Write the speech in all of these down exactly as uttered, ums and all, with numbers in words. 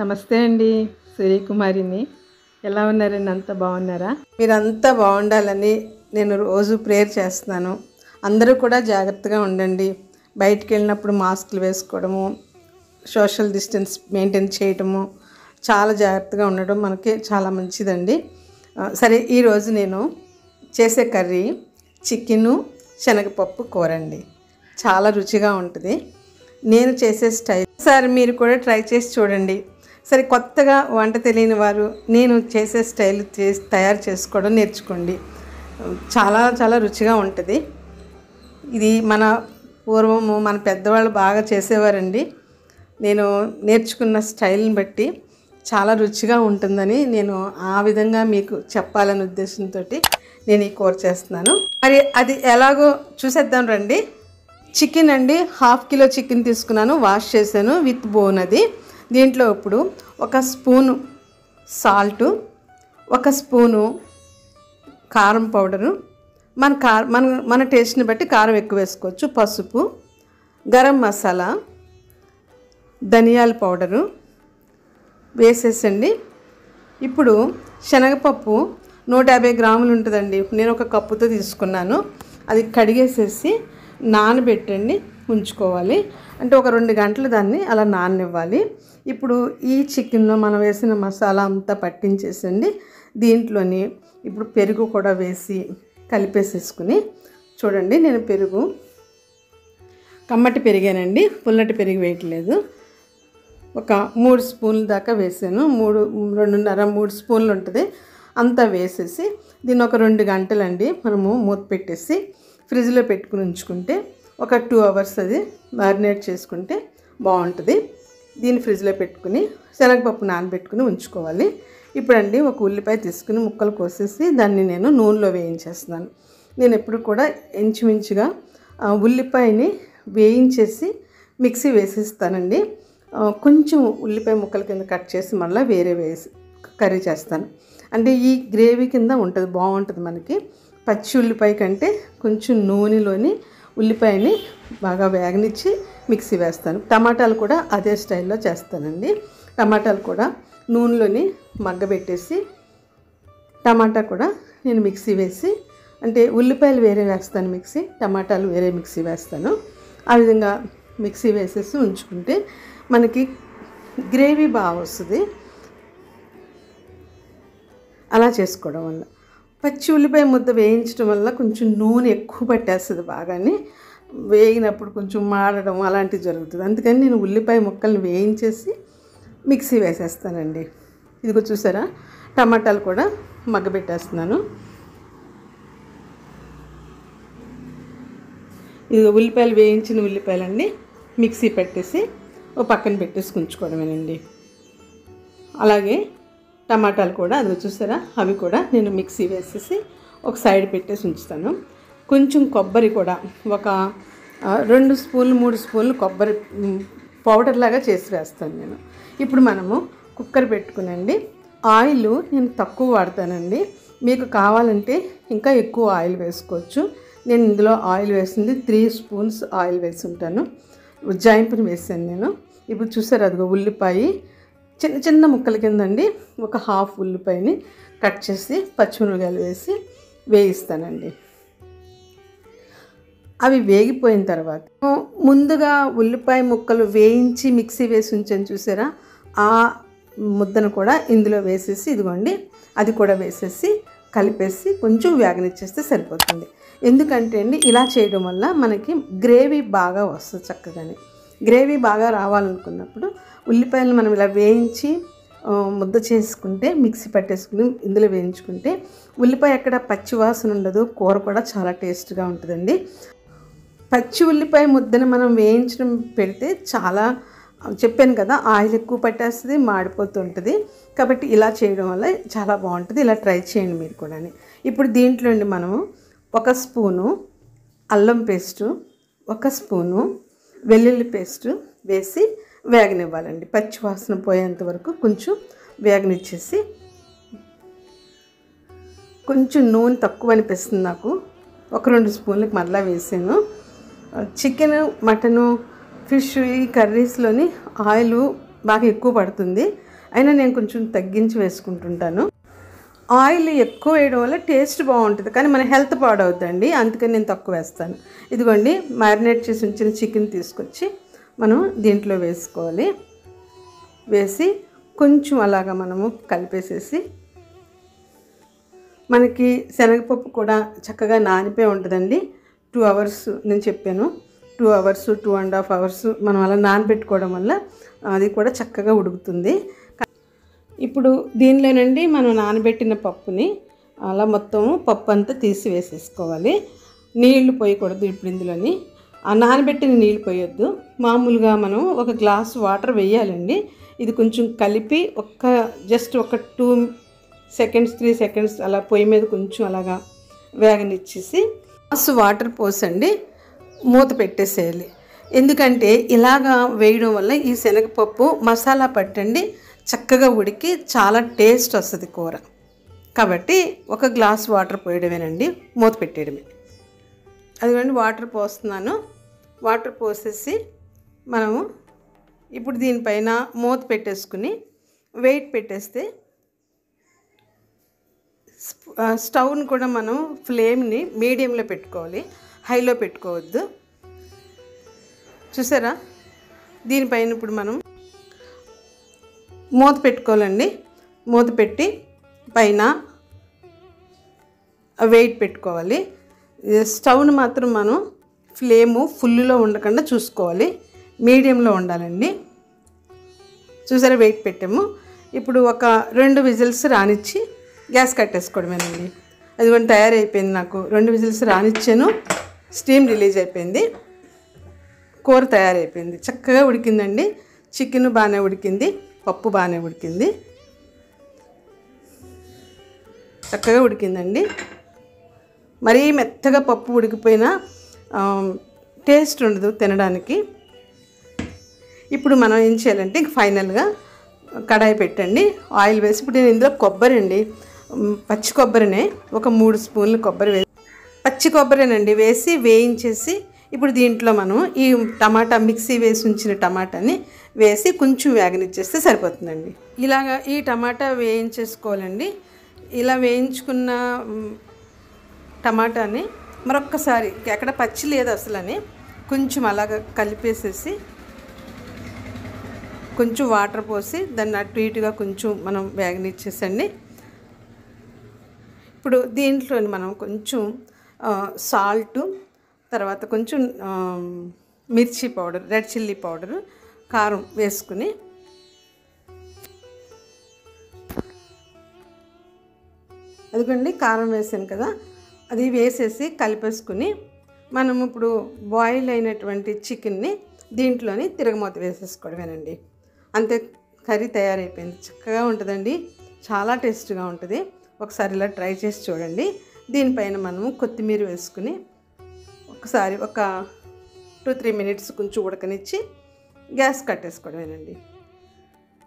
నమస్తే అండి సూర్యకుమారిని ఎలా ఉన్నారండి అంత బాగున్నారా మీరంతా బాగుండాలని నేను రోజు ప్రేయర్ చేస్తున్నాను అందరూ కూడా జాగృతగా ఉండండి బయటికి వెళ్ళినప్పుడు మాస్కులు వేసుకోవడము సోషల్ డిస్టెన్స్ మెయింటైన్ చేయడము చాలా జాగృతగా ఉండడం మనకి చాలా మంచిదండి సరే ఈ రోజు నేను చేసే కర్రీ చికెన్ శనగపప్పు కూర అండి చాలా రుచిగా ఉంటుంది నేను చేసే స్టైల్ సార్ మీరు కూడా ట్రై చేసి చూడండి సరే కొత్తగా వంట తెలియని వారు నేను చేసే స్టైల్ చేసి తయారు చేసుకోవడం నేర్చుకోండి చాలా చాలా రుచిగా ఉంటుంది ఇది మన పూర్వము మన పెద్దవాళ్ళు బాగా చేసేవారండి నేను నేర్చుకున్న స్టైల్ని బట్టి చాలా రుచిగా ఉంటుందని నేను ఆ విధంగా మీకు చెప్పాలనే ఉద్దేశంతో నేను ఈ కూర చేస్తున్నాను మరి అది ఎలాగో చూసేద్దాం రండి చికెన్ అండి హాఫ్ కిలో చికెన్ తీసుకున్నాను వాష్ చేశాను విత్ బోన్ అది దీంట్లో ఇప్పుడు ఒక స్పూను సాల్ట్ ఒక స్పూను కారం పౌడరు మన కార మన మన టేస్ట్ని బట్టి కారం ఎక్కువ వేసుకోవచ్చు పసుపు గరం మసాలా ధనియాల పౌడరు వేసేసండి ఇప్పుడు శనగపప్పు నూట యాభై గ్రాములు ఉంటుందండి నేను ఒక కప్పుతో తీసుకున్నాను అది కడిగేసేసి నానబెట్టండి ఉంచుకోవాలి అంటే ఒక రెండు గంటలు దాన్ని అలా నాననివ్వాలి ఇప్పుడు ఈ చికెన్లో మనం వేసిన మసాలా అంతా పట్టించేసండి దీంట్లోని ఇప్పుడు పెరుగు కూడా వేసి కలిపేసేసుకుని చూడండి నేను పెరుగు కమ్మటి పెరిగానండి పుల్లటి పెరుగు వేయట్లేదు ఒక మూడు స్పూన్ల దాకా వేసాను మూడు రెండున్నర మూడు స్పూన్లు ఉంటుంది అంతా వేసేసి దీన్ని ఒక రెండు గంటలండి మనము మూత పెట్టేసి ఫ్రిడ్జ్లో పెట్టుకుని ఉంచుకుంటే ఒక టూ అవర్స్ అది మ్యారినేట్ చేసుకుంటే బాగుంటుంది దీన్ని ఫ్రిడ్జ్లో పెట్టుకుని శనగపప్పు నానబెట్టుకుని ఉంచుకోవాలి ఇప్పుడండి ఒక ఉల్లిపాయ తీసుకుని ముక్కలు కోసేసి దాన్ని నేను నూనెలో వేయించేస్తున్నాను నేను ఎప్పుడు కూడా ఇంచుమించుగా ఉల్లిపాయని వేయించేసి మిక్సీ వేసిస్తానండి కొంచెం ఉల్లిపాయ ముక్కల కింద కట్ చేసి మళ్ళీ వేరే వేసి కర్రీ చేస్తాను అంటే ఈ గ్రేవీ కింద ఉంటుంది బాగుంటుంది మనకి పచ్చి ఉల్లిపాయ కంటే కొంచెం నూనెలోని ఉల్లిపాయని బాగా వేగనిచ్చి మిక్సీ వేస్తాను టమాటాలు కూడా అదే స్టైల్లో చేస్తానండి టమాటాలు కూడా నూనెలోని మగ్గబెట్టేసి టమాటా కూడా నేను మిక్సీ వేసి అంటే ఉల్లిపాయలు వేరే వేస్తాను మిక్సీ టమాటాలు వేరే మిక్సీ వేస్తాను ఆ విధంగా మిక్సీ వేసేసి ఉంచుకుంటే మనకి గ్రేవీ బాగా వస్తుంది అలా చేసుకోవడం వల్ల పచ్చి ఉల్లిపాయ ముద్ద వేయించడం వల్ల కొంచెం నూనె ఎక్కువ పట్టేస్తుంది బాగానే వేగినప్పుడు కొంచెం మాడడం అలాంటివి జరుగుతుంది అందుకని నేను ఉల్లిపాయ ముక్కల్ని వేయించేసి మిక్సీ వేసేస్తానండి ఇదిగో చూసారా టమాటాలు కూడా మగ్గబెట్టేస్తున్నాను ఇదిగో ఉల్లిపాయలు వేయించిన ఉల్లిపాయలన్నీ మిక్సీ పెట్టేసి ఓ పక్కన పెట్టేసి ఉంచుకోవడమేనండి అలాగే టమాటాలు కూడా అది చూసారా అవి కూడా నేను మిక్సీ వేసేసి ఒక సైడ్ పెట్టేసి ఉంచుతాను కొంచెం కొబ్బరి కూడా ఒక రెండు స్పూన్లు మూడు స్పూన్లు కొబ్బరి పౌడర్ లాగా చేసి వేస్తాను నేను ఇప్పుడు మనము కుక్కర్ పెట్టుకునండి ఆయిల్ నేను తక్కువ వాడతానండి మీకు కావాలంటే ఇంకా ఎక్కువ ఆయిల్ వేసుకోవచ్చు నేను ఇందులో ఆయిల్ వేసింది త్రీ స్పూన్స్ ఆయిల్ వేసి ఉంటాను జాయింపుని వేసాను నేను ఇప్పుడు చూసారు అదిగో ఉల్లిపాయ చిన్న చిన్న ముక్కల కిందండి ఒక హాఫ్ ఉల్లిపాయని కట్ చేసి పచ్చిమిరపకాయలు వేసి వేయిస్తానండి అవి వేగిపోయిన తర్వాత ముందుగా ఉల్లిపాయ ముక్కలు వేయించి మిక్సీ వేసి ఉంచని చూసారా ఆ ముద్దను కూడా ఇందులో వేసేసి ఇదిగోండి అది కూడా వేసేసి కలిపేసి కొంచెం వేగనిచ్చేస్తే సరిపోతుంది ఎందుకంటే అండి ఇలా చేయడం వల్ల మనకి గ్రేవీ బాగా వస్తుంది చక్కగానే గ్రేవీ బాగా రావాలనుకున్నప్పుడు ఉల్లిపాయలు మనం ఇలా వేయించి ముద్ద చేసుకుంటే మిక్సీ పట్టేసుకుని ఇందులో వేయించుకుంటే ఉల్లిపాయ ఎక్కడ పచ్చి వాసన ఉండదు కూర కూడా చాలా టేస్ట్గా ఉంటుందండి పచ్చి ఉల్లిపాయ ముద్దను మనం వేయించడం పెడితే చాలా చెప్పాను కదా ఆయిల్ ఎక్కువ పట్టేస్తుంది మాడిపోతుంటుంది కాబట్టి ఇలా చేయడం వల్ల చాలా బాగుంటుంది ఇలా ట్రై చేయండి మీరు కూడా ఇప్పుడు దీంట్లో అండి మనము ఒక స్పూను అల్లం పేస్టు ఒక స్పూను వెల్లుల్లి పేస్టు వేసి వేగనివ్వాలండి పచ్చి వాసన పోయేంత వరకు కొంచెం వేగనిచ్చేసి కొంచెం నూనె తక్కువ అనిపిస్తుంది నాకు ఒక రెండు స్పూన్లకు మళ్ళీ వేసాను చికెన్ మటను ఫిష్ ఈ కర్రీస్లోని ఆయిల్ బాగా ఎక్కువ పడుతుంది అయినా నేను కొంచెం తగ్గించి వేసుకుంటుంటాను. ఆయిల్ ఎక్కువ వేయడం వల్ల టేస్ట్ బాగుంటుంది కానీ మన హెల్త్ పాడవుద్దండి, అందుకని నేను తక్కువ వేస్తాను. ఇదిగోండి మ్యారినేట్ చేసి ఉంచిన చికెన్ తీసుకొచ్చి మనం దీంట్లో వేసుకోవాలి. వేసి కొంచెం అలాగా మనము కలిపేసేసి, మనకి శనగపప్పు కూడా చక్కగా నానిపోయి ఉంటుందండి. టూ అవర్స్ నేను చెప్పాను, two hours two and half hours మనం అలా నానబెట్టుకోవడం వల్ల అది కూడా చక్కగా ఉడుకుతుంది. ఇప్పుడు దీనిలోనండి మనం నానబెట్టిన పప్పుని అలా మొత్తం పప్పు అంతా తీసి వేసేసుకోవాలి. నీళ్లు పోయకూడదు, ఇప్పుడు ఇందులోని ఆ నానబెట్టిన నీళ్ళు పోయొద్దు. మామూలుగా మనం ఒక గ్లాస్ వాటర్ వేయాలండి. ఇది కొంచెం కలిపి ఒక్క జస్ట్ ఒక టూ సెకండ్స్ త్రీ సెకండ్స్ అలా పొయ్యి మీద కొంచెం అలాగా వేగనిచ్చేసి గ్లాస్ వాటర్ పోసండి, మూత పెట్టేసేయాలి. ఎందుకంటే ఇలాగా వేయడం వల్ల ఈ శనగపప్పు మసాలా పట్టండి చక్కగా ఉడికి చాలా టేస్ట్ వస్తుంది కూర. కాబట్టి ఒక గ్లాస్ వాటర్ పోయడమేనండి, మూత పెట్టేయడమే. అదిగోండి వాటర్ పోస్తున్నాను, వాటర్ పోసేసి మనము ఇప్పుడు దీనిపైన మూత పెట్టేసుకుని వెయిట్ పెట్టేస్తే, స్టవ్ని కూడా మనం ఫ్లేమ్ని మీడియంలో పెట్టుకోవాలి, హైలో పెట్టుకోవద్దు. చూసారా దీనిపైన ఇప్పుడు మనం మూత పెట్టుకోవాలండి. మూత పెట్టి పైన వెయిట్ పెట్టుకోవాలి. స్టవ్ని మాత్రం మనం ఫ్లేము ఫుల్లో ఉండకుండా చూసుకోవాలి, మీడియంలో ఉండాలండి. చూసారా వెయిట్ పెట్టాము. ఇప్పుడు ఒక రెండు విజిల్స్ రానిచ్చి గ్యాస్ కట్టేసుకోవడమేనండి. అది కూడా తయారైపోయింది. నాకు రెండు విజిల్స్ రానిచ్చాను, స్టీమ్ రిలీజ్ అయిపోయింది, కూర తయారైపోయింది. చక్కగా ఉడికిందండి, చికెన్ బాగానే ఉడికింది, పప్పు బాగానే ఉడికింది, చక్కగా ఉడికిందండి. మరీ మెత్తగా పప్పు ఉడికిపోయినా టేస్ట్ ఉండదు తినడానికి. ఇప్పుడు మనం ఏం చేయాలంటే ఫైనల్గా కడాయి పెట్టండి, ఆయిల్ వేసి ఇప్పుడు నేను ఇందులో కొబ్బరి అండి, పచ్చి కొబ్బరినే ఒక మూడు స్పూన్లు కొబ్బరి వేసి పచ్చి కొబ్బరినండి వేసి వేయించేసి, ఇప్పుడు దీంట్లో మనం ఈ టమాటా మిక్సీ వేసి ఉంచిన టమాటాని వేసి కొంచెం వేగనిచ్చేస్తే సరిపోతుందండి. ఇలాగా ఈ టమాటా వేయించేసుకోవాలండి. ఇలా వేయించుకున్న టమాటాని మరొక్కసారి ఎక్కడ పచ్చి లేదు అసలని కొంచెం అలాగ కలిపేసేసి, కొంచెం వాటర్ పోసి దాన్ని అటు ఇటుగా కొంచెం మనం వేగనిచ్చేసండి. ఇప్పుడు దీంట్లో మనం కొంచెం సాల్టు, తర్వాత కొంచెం మిర్చి పౌడర్, రెడ్ చిల్లీ పౌడర్, కారం వేసుకుని అదిగోండి కారం వేసాను కదా, అది వేసేసి కలిపేసుకుని మనం ఇప్పుడు బాయిల్ అయినటువంటి చికెన్ని దీంట్లోని తిరగమూత వేసేసుకోవడమేనండి. అంతే, కర్రీ తయారైపోయింది. చక్కగా ఉంటుందండి, చాలా టేస్ట్గా ఉంటుంది. ఒకసారి ఇలా ట్రై చేసి చూడండి. దీనిపైన మనము కొత్తిమీర వేసుకుని ఒకసారి ఒక టూ త్రీ మినిట్స్ కొంచెం ఉడకనిచ్చి గ్యాస్ కట్టేసుకోవడమేనండి.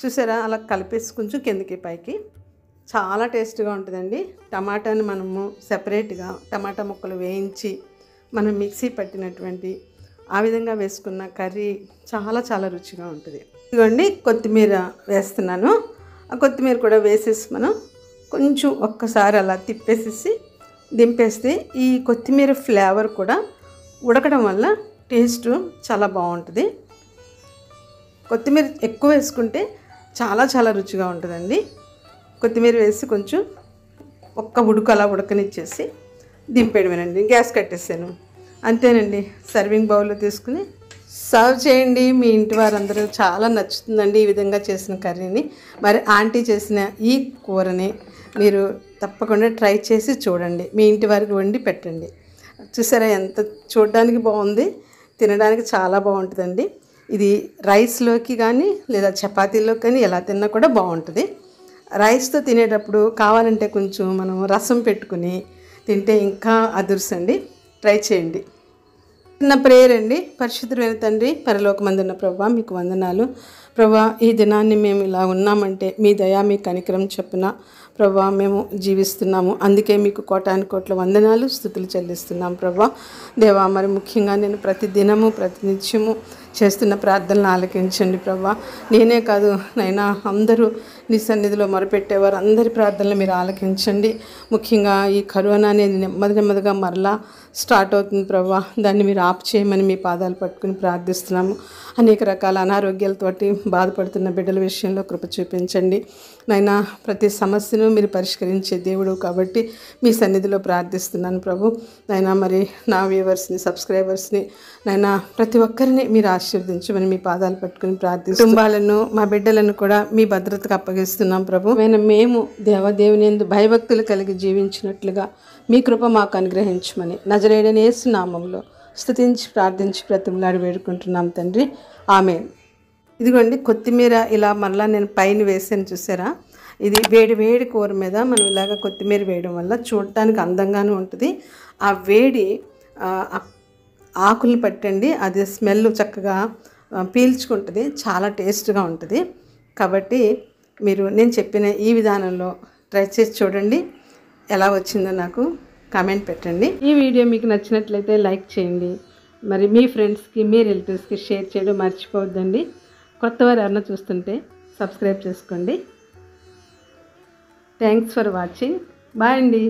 చూసారా అలా కలిపేసి కొంచెం కిందకి పైకి, చాలా టేస్ట్గా ఉంటుందండి. టమాటాని మనము సెపరేట్గా టమాటా ముక్కలు వేయించి మనం మిక్సీ పట్టినటువంటి ఆ విధంగా వేసుకున్న కర్రీ చాలా చాలా రుచిగా ఉంటుంది. ఇదిగోండి కొత్తిమీర వేస్తున్నాను, ఆ కొత్తిమీర కూడా వేసేసి మనం కొంచెం ఒక్కసారి అలా తిప్పేసేసి దింపేస్తే ఈ కొత్తిమీర ఫ్లేవర్ కూడా ఉడకడం వల్ల టేస్ట్ చాలా బాగుంటుంది. కొత్తిమీర ఎక్కువ వేసుకుంటే చాలా చాలా రుచిగా ఉంటుందండి. కొత్తిమీర వేసి కొంచెం ఒక్క ఉడుకు అలా ఉడకనిచ్చేసి దింపేయడమేనండి. గ్యాస్ కట్టేసాను, అంతేనండి. సర్వింగ్ బౌల్లో తీసుకుని సర్వ్ చేయండి. మీ ఇంటి వారందరూ చాలా నచ్చుతుందండి ఈ విధంగా చేసిన కర్రీని. మరి ఆంటీ చేసిన ఈ కూరని మీరు తప్పకుండా ట్రై చేసి చూడండి, మీ ఇంటి వారికి వండి పెట్టండి. చూసారా ఎంత చూడడానికి బాగుంది, తినడానికి చాలా బాగుంటుందండి. ఇది రైస్లోకి కానీ లేదా చపాతీలోకి కానీ ఎలా తిన్నా కూడా బాగుంటుంది. రైస్తో తినేటప్పుడు కావాలంటే కొంచెం మనం రసం పెట్టుకుని తింటే ఇంకా అదుర్సండి. ట్రై చేయండి. చిన్న ప్రేయర్ అండి. పరిశుద్ధమైన తండ్రి, పరలోకమందున్న ప్రభువా, మీకు వందనాలు ప్రభువా. ఈ దినాన్ని మేము ఇలా ఉన్నామంటే మీ దయా, మీ కనికరం చొప్పున ప్రభువా మేము జీవిస్తున్నాము. అందుకే మీకు కోటాను కోట్ల వందనాలు, స్తుతులు చెల్లిస్తున్నాం ప్రభువా. దేవా, మరి ముఖ్యంగా నేను ప్రతి దినము ప్రతినిత్యము చేస్తున్న ప్రార్థనలు ఆలకించండి ప్రభువా. నేనే కాదు నైనా అందరూ నీ సన్నిధిలో మొరపెట్టేవారు అందరి ప్రార్థనలు మీరు ఆలకించండి. ముఖ్యంగా ఈ కరోనా అనేది నెమ్మది నెమ్మదిగా మరలా స్టార్ట్ అవుతుంది ప్రభువా, దాన్ని మీరు ఆపు చేయమని మీ పాదాలు పట్టుకుని ప్రార్థిస్తున్నాము. అనేక రకాల అనారోగ్యాలతోటి బాధపడుతున్న బిడ్డల విషయంలో కృప చూపించండి నైనా. ప్రతి సమస్యను మీరు పరిష్కరించే దేవుడు కాబట్టి మీ సన్నిధిలో ప్రార్థిస్తున్నాను ప్రభు నైనా. మరి నా వ్యూవర్స్ని సబ్స్క్రైబర్స్ని నైనా ప్రతి ఒక్కరిని మీరు ఆశీర్వదించమని మీ పాదాలు పట్టుకుని ప్రార్థిస్తున్నాను. కుటుంబాలను మా బిడ్డలను కూడా మీ భద్రతకు అప్పగిస్తున్నాం ప్రభు. మేము దేవదేవునియందు భయభక్తులు కలిగి జీవించినట్లుగా మీ కృప మాకు అనుగ్రహించమని నజరేయుడైన యేసు నామములో స్తుతించి ప్రార్థించి బ్రతిమలాడి వేడుకుంటున్నాం తండ్రి, ఆమేన్. ఇదిగోండి కొత్తిమీర ఇలా మరలా నేను పైన వేసాను చూసారా. ఇది వేడి వేడి కూర మీద మనం ఇలాగ కొత్తిమీర వేయడం వల్ల చూడటానికి అందంగానే ఉంటుంది. ఆ వేడి ఆకులు పట్టండి, అది స్మెల్ చక్కగా పీల్చుకుంటుంది, చాలా టేస్ట్గా ఉంటుంది. కాబట్టి మీరు నేను చెప్పిన ఈ విధానంలో ట్రై చేసి చూడండి, ఎలా వచ్చిందో నాకు కామెంట్ పెట్టండి. ఈ వీడియో మీకు నచ్చినట్లయితే లైక్ చేయండి, మరి మీ ఫ్రెండ్స్కి మీ రిలేటివ్స్కి షేర్ చేయడం మర్చిపోవద్దండి. కొత్త వారు ఎవరైనా చూస్తుంటే సబ్స్క్రైబ్ చేసుకోండి. థ్యాంక్స్ ఫర్ వాచింగ్, బాయ్ అండి.